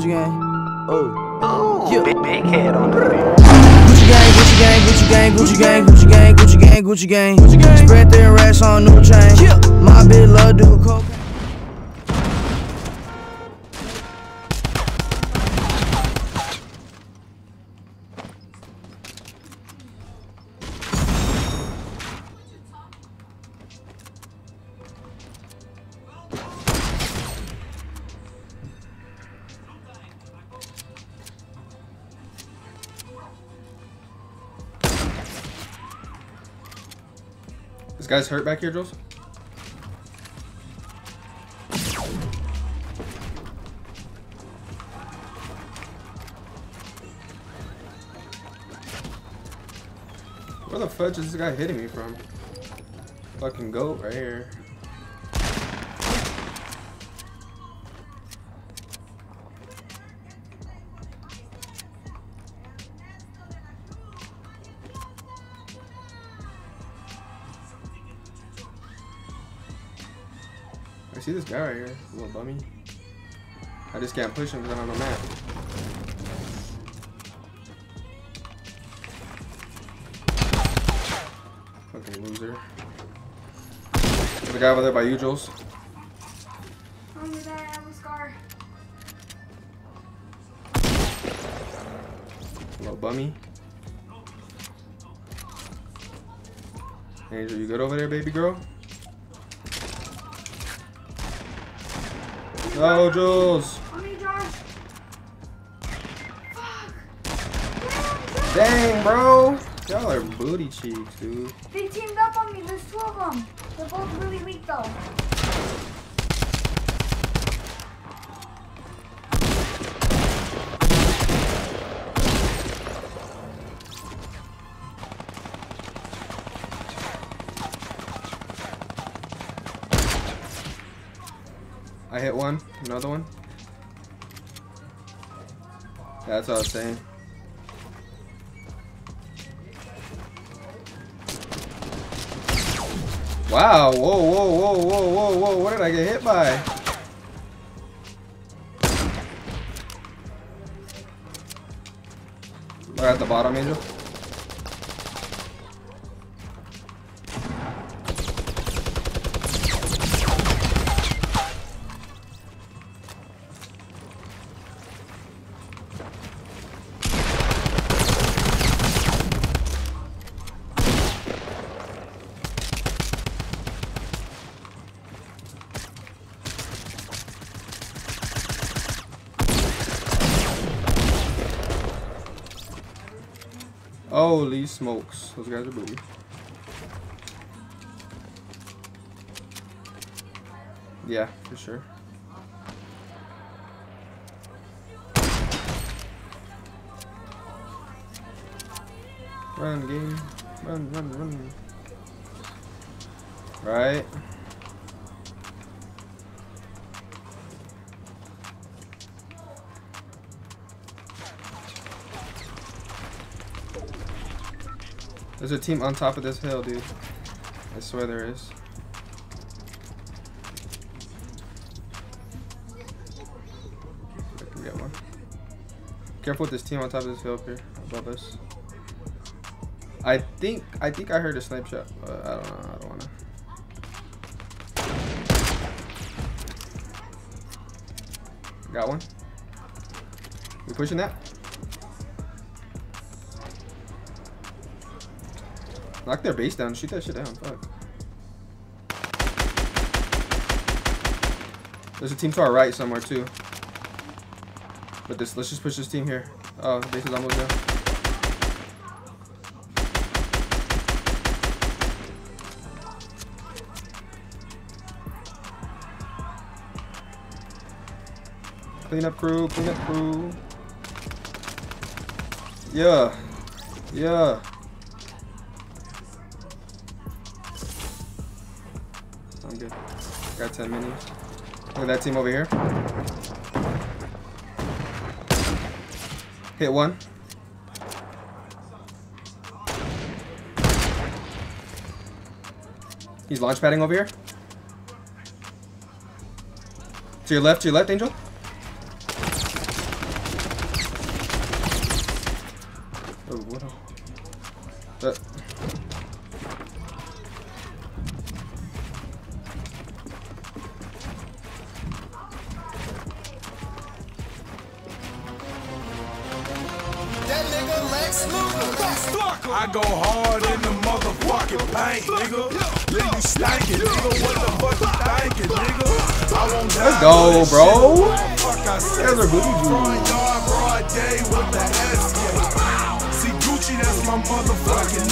Gucci gang. Oh, yeah. Big head on the beat. Gucci gang, Gucci gang, Gucci gang, Gucci gang, Gucci gang, Gucci gang, Gucci gang, Gucci gang. Spread their racks on new chain. Yeah. My bitch love do coke. This guy's hurt back here, Jules. Where the fudge is this guy hitting me from? Fucking goat right here. I see this guy right here, a little bummy. I just can't push him because I don't know map. Fucking loser. There's a guy over there by you, Jules. Over there, I have a scar. A little bummy. Angel, you good over there, baby girl? Oh, Jules! Fuck. Dang, bro! Y'all are booty cheeks, dude. They teamed up on me. There's two of them. They're both really weak, though. I hit one, another one. That's what I was saying. Wow, whoa, whoa, whoa, whoa, whoa, whoa, what did I get hit by? They're at the bottom, Angel. Holy smokes, those guys are booty. Yeah, for sure. Run, game. Run, run, run. Right. There's a team on top of this hill, dude. I swear there is. I can get one. Careful with this team on top of this hill up here, above us. I think I heard a snipe shot, but I don't know. I don't wanna. Got one. You pushing that? Knock their base down. Shoot that shit down. Fuck. There's a team to our right somewhere too. But this, let's just push this team here. Oh, the base is almost down. Clean up crew. Clean up crew. Yeah. Yeah. I'm good. Got 10 minis. Look at that team over here. Hit one. He's launch padding over here. To your left, Angel. Oh, bueno. I go hard in the motherfucking paint, nigga. Nigga, you stankin', nigga. What the fuck you thinkin', nigga? Let's go, bro. There's a Gucci broad day with the S. See Gucci, that's my motherfucking